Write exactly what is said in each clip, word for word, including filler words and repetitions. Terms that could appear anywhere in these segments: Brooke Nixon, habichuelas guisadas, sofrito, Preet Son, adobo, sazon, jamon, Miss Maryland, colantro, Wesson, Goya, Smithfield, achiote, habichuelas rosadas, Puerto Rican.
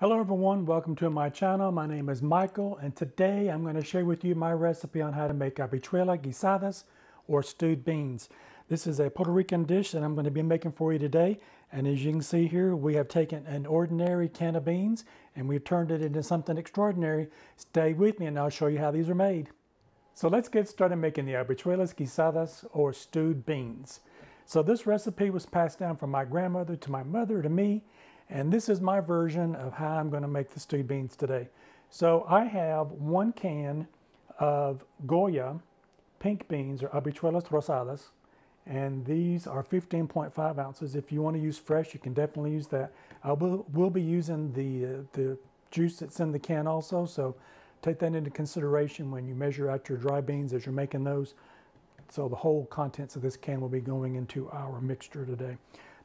Hello everyone, welcome to my channel. My name is Michael and today I'm going to share with you my recipe on how to make habichuelas guisadas or stewed beans. This is a Puerto Rican dish that I'm going to be making for you today, and as you can see here we have taken an ordinary can of beans and we've turned it into something extraordinary. Stay with me and I'll show you how these are made. So let's get started making the habichuelas guisadas or stewed beans. So this recipe was passed down from my grandmother to my mother to me. And this is my version of how I'm going to make the stewed beans today. So I have one can of Goya pink beans or habichuelas rosadas. And these are fifteen point five ounces. If you want to use fresh, you can definitely use that. I will, will be using the, uh, the juice that's in the can also. So take that into consideration when you measure out your dry beans as you're making those. So the whole contents of this can will be going into our mixture today.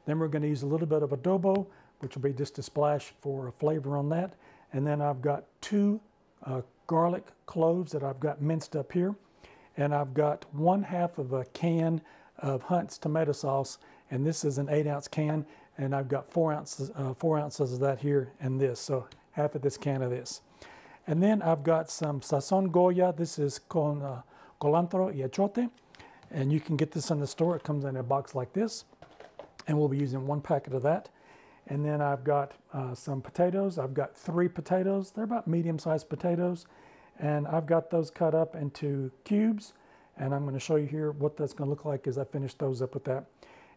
Then we're going to use a little bit of adobo, which will be just a splash for a flavor on that. And then I've got two uh, garlic cloves that I've got minced up here. And I've got one half of a can of Hunt's tomato sauce. And this is an eight ounce can. And I've got four ounces, uh, four ounces of that here and this. So half of this can of this. And then I've got some sazon Goya. This is con uh, colantro y achiote. And you can get this in the store. It comes in a box like this. And we'll be using one packet of that. And then I've got uh, some potatoes. I've got three potatoes. They're about medium-sized potatoes. And I've got those cut up into cubes. And I'm going to show you here what that's going to look like as I finish those up with that.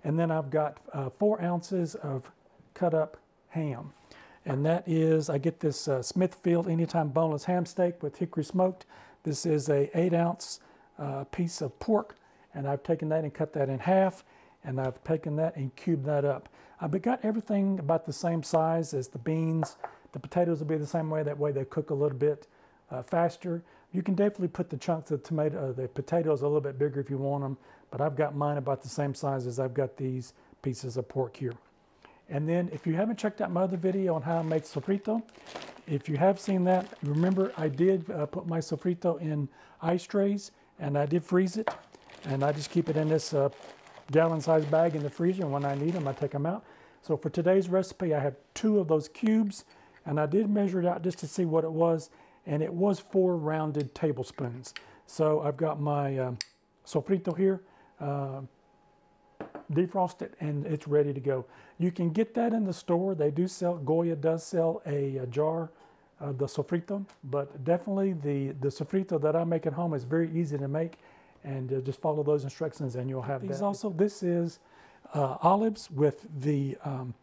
And then I've got uh, four ounces of cut up ham. And that is, I get this uh, Smithfield Anytime Boneless Ham Steak with hickory smoked. This is a eight ounce uh, piece of pork. And I've taken that and cut that in half. And I've taken that and cubed that up. I've got everything about the same size as the beans. The potatoes will be the same way. That way they cook a little bit uh, faster. You can definitely put the chunks of tomato, uh, the potatoes a little bit bigger if you want them. But I've got mine about the same size as I've got these pieces of pork here. And then if you haven't checked out my other video on how I make sofrito, if you have seen that, remember I did uh, put my sofrito in ice trays. And I did freeze it. And I just keep it in this uh, gallon-sized bag in the freezer, and when I need them, I take them out. So for today's recipe, I have two of those cubes, and I did measure it out just to see what it was, and it was four rounded tablespoons. So I've got my uh, sofrito here, uh, defrosted, and it's ready to go. You can get that in the store. They do sell, Goya does sell a, a jar of the sofrito, but definitely the, the sofrito that I make at home is very easy to make. And uh, just follow those instructions and you'll have these that. Also, this is uh, olives with the um,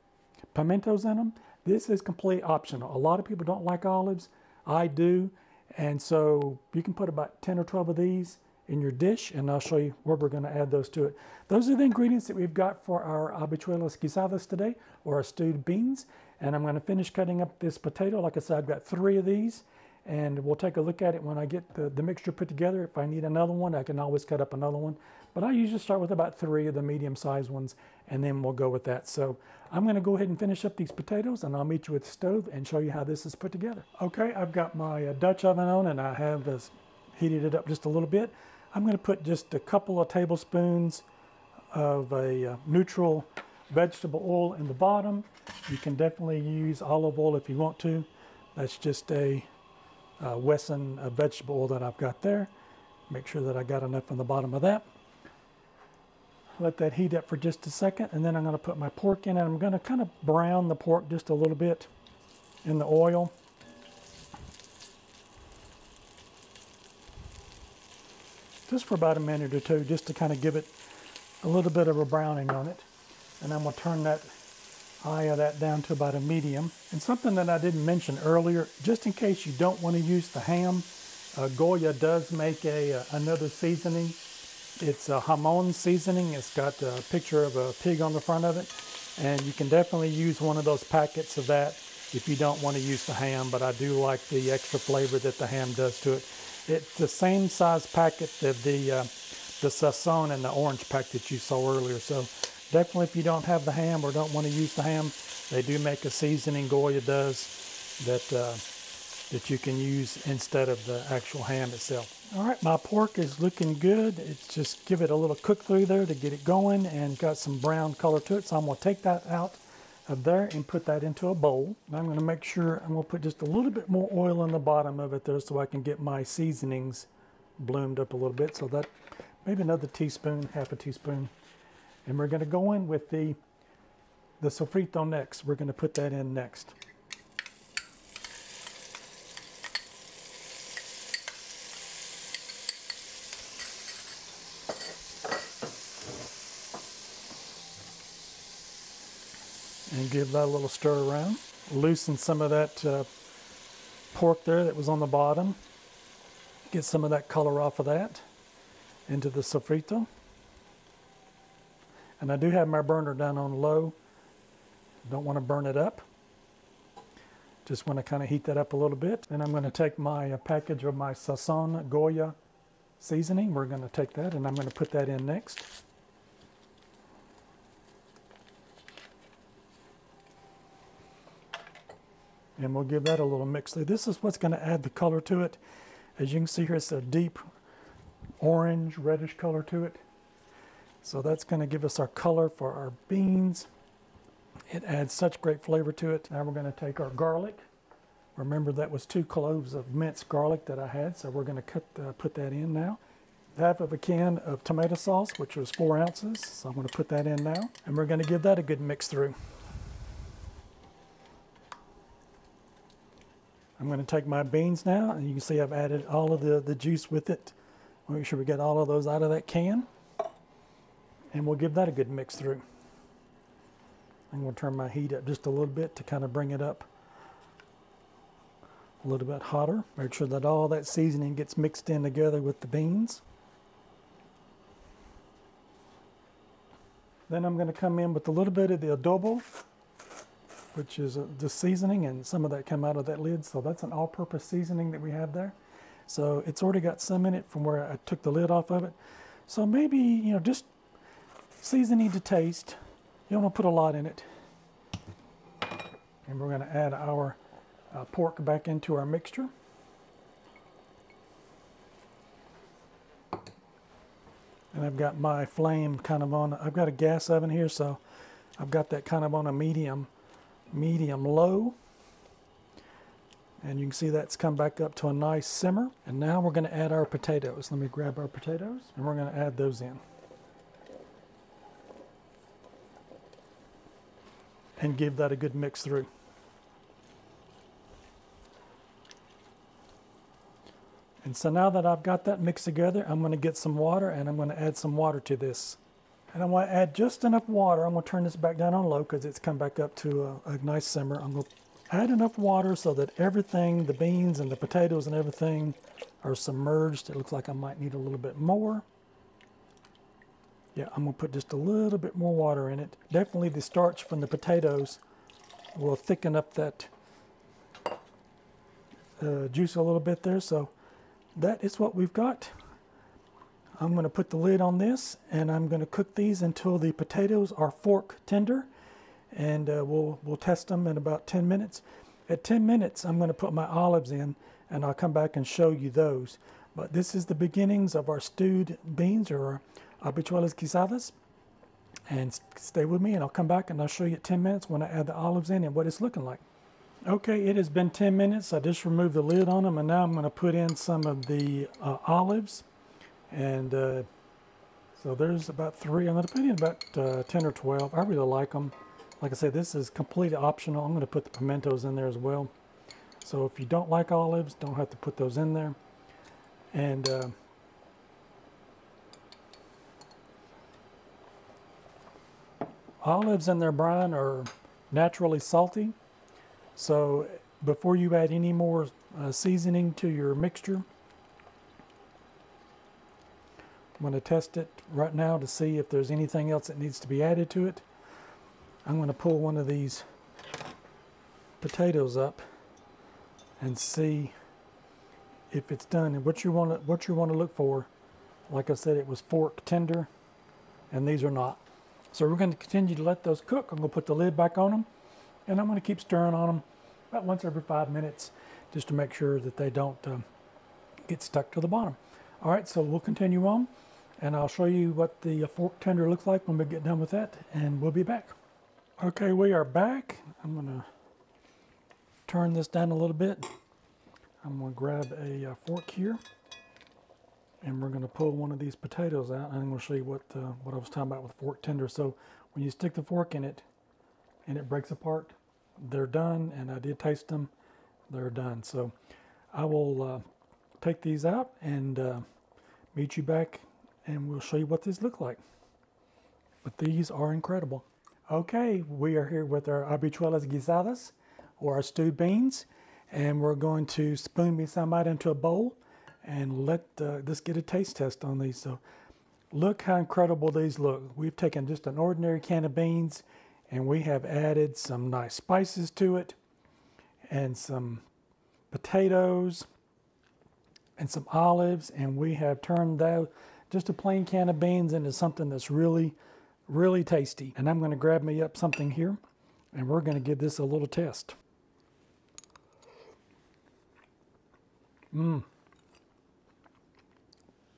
pimentos in them. This is completely optional. A lot of people don't like olives. I do. And so you can put about ten or twelve of these in your dish, and I'll show you where we're going to add those to it. Those are the ingredients that we've got for our habichuelas guisadas today, or our stewed beans. And I'm going to finish cutting up this potato. Like I said, I've got three of these. And we'll take a look at it when I get the, the mixture put together. If I need another one, I can always cut up another one. But I usually start with about three of the medium-sized ones, and then we'll go with that. So I'm going to go ahead and finish up these potatoes, and I'll meet you at the stove and show you how this is put together. Okay, I've got my uh, Dutch oven on, and I have this, heated it up just a little bit. I'm going to put just a couple of tablespoons of a uh, neutral vegetable oil in the bottom. You can definitely use olive oil if you want to. That's just a... Uh, Wesson uh, vegetable oil that I've got there. Make sure that I got enough on the bottom of that. Let that heat up for just a second, and then I'm going to put my pork in, and I'm going to kind of brown the pork just a little bit in the oil. Just for about a minute or two, just to kind of give it a little bit of a browning on it. And I'm going to turn that eye of that down to about a medium. And something that I didn't mention earlier, just in case you don't want to use the ham, uh, Goya does make a uh, another seasoning. It's a jamon seasoning. It's got a picture of a pig on the front of it, and you can definitely use one of those packets of that if you don't want to use the ham. But I do like the extra flavor that the ham does to it. It's the same size packet of the uh, the sazon and the orange pack that you saw earlier. So definitely if you don't have the ham or don't want to use the ham, they do make a seasoning, Goya does, that uh, that you can use instead of the actual ham itself. All right, my pork is looking good. It's just give it a little cook through there to get it going and got some brown color to it. So I'm going to take that out of there and put that into a bowl. And I'm going to make sure I'm going to put just a little bit more oil on the bottom of it there so I can get my seasonings bloomed up a little bit. So that maybe another teaspoon, half a teaspoon. And we're going to go in with the, the sofrito next. We're going to put that in next. And give that a little stir around. Loosen some of that uh, pork there that was on the bottom. Get some of that color off of that into the sofrito. And I do have my burner down on low. Don't want to burn it up. Just want to kind of heat that up a little bit. And I'm going to take my uh, package of my sazon Goya seasoning. We're going to take that and I'm going to put that in next. And we'll give that a little mix. This is what's going to add the color to it. As you can see here, it's a deep orange, reddish color to it. So that's going to give us our color for our beans. It adds such great flavor to it. Now we're going to take our garlic. Remember, that was two cloves of minced garlic that I had, so we're going to cut, uh, put that in now. Half of a can of tomato sauce, which was four ounces, so I'm going to put that in now. And we're going to give that a good mix through. I'm going to take my beans now, and you can see I've added all of the, the juice with it. Make sure we get all of those out of that can. And we'll give that a good mix through. I'm going to turn my heat up just a little bit to kind of bring it up a little bit hotter. Make sure that all that seasoning gets mixed in together with the beans. Then I'm going to come in with a little bit of the adobo, which is the seasoning, and some of that come out of that lid. So that's an all-purpose seasoning that we have there. So it's already got some in it from where I took the lid off of it. So maybe, you know, just seasoning to taste. You don't want to put a lot in it. And we're going to add our uh, pork back into our mixture. And I've got my flame kind of on, I've got a gas oven here, so I've got that kind of on a medium. medium low, and you can see that's come back up to a nice simmer. And now we're going to add our potatoes. Let me grab our potatoes, and we're going to add those in and give that a good mix through. And so now that I've got that mixed together, I'm going to get some water, and I'm going to add some water to this. And I want to add just enough water. I'm going to turn this back down on low because it's come back up to a, a nice simmer. I'm going to add enough water so that everything, the beans and the potatoes and everything, are submerged. It looks like I might need a little bit more. Yeah, I'm going to put just a little bit more water in it. Definitely the starch from the potatoes will thicken up that uh, juice a little bit there. So that is what we've got. I'm going to put the lid on this, and I'm going to cook these until the potatoes are fork tender, and uh, we'll, we'll test them in about ten minutes. At ten minutes, I'm going to put my olives in, and I'll come back and show you those. But this is the beginnings of our stewed beans, or our habichuelas guisadas. And stay with me, and I'll come back and I'll show you at ten minutes when I add the olives in and what it's looking like. Okay, it has been ten minutes. I just removed the lid on them, and now I'm going to put in some of the uh, olives. And uh, so there's about three. I'm going to put in about uh, ten or twelve. I really like them. Like I said, this is completely optional. I'm going to put the pimentos in there as well. So if you don't like olives, don't have to put those in there. And uh, olives in their brine are naturally salty. So before you add any more uh, seasoning to your mixture, I'm going to test it right now to see if there's anything else that needs to be added to it. I'm going to pull one of these potatoes up and see if it's done. And what you want to, what you want to look for, like I said, it was fork tender, and these are not. So we're going to continue to let those cook. I'm going to put the lid back on them, and I'm going to keep stirring on them about once every five minutes just to make sure that they don't um, get stuck to the bottom. All right, so we'll continue on, and I'll show you what the fork tender looks like when we get done with that, and we'll be back. Okay, we are back. I'm going to turn this down a little bit. I'm going to grab a uh, fork here, and we're going to pull one of these potatoes out, and I'm going to show you what uh, what I was talking about with fork tender. So when you stick the fork in it and it breaks apart, they're done, and I did taste them. They're done. So I will uh, take these out and uh, meet you back, and we'll show you what these look like. But these are incredible. Okay, we are here with our habichuelas guisadas, or our stewed beans, and we're going to spoon me some out into a bowl and let uh, this get a taste test on these. So look how incredible these look. We've taken just an ordinary can of beans and we have added some nice spices to it and some potatoes and some olives, and we have turned that just a plain can of beans into something that's really, really tasty. And I'm going to grab me up something here and we're going to give this a little test. Mmm.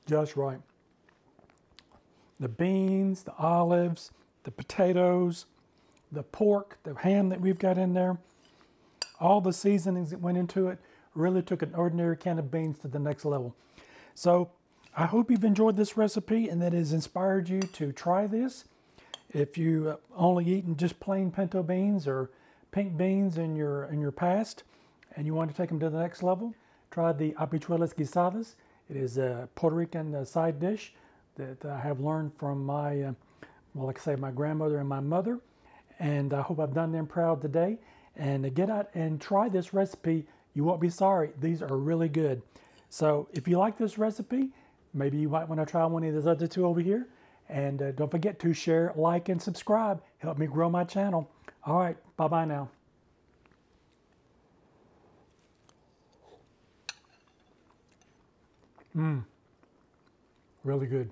Just right. The beans, the olives, the potatoes, the pork, the ham that we've got in there, all the seasonings that went into it really took an ordinary can of beans to the next level. So I hope you've enjoyed this recipe and that it has inspired you to try this. If you only eaten just plain pinto beans or pink beans in your, in your past and you want to take them to the next level, try the habichuelas guisadas. It is a Puerto Rican side dish that I have learned from my, uh, well, like I say, my grandmother and my mother. And I hope I've done them proud today. And get out and try this recipe. You won't be sorry. These are really good. So if you like this recipe, maybe you might want to try one of these other two over here. And uh, don't forget to share, like, and subscribe. Help me grow my channel. All right. Bye-bye now. Mmm, really good.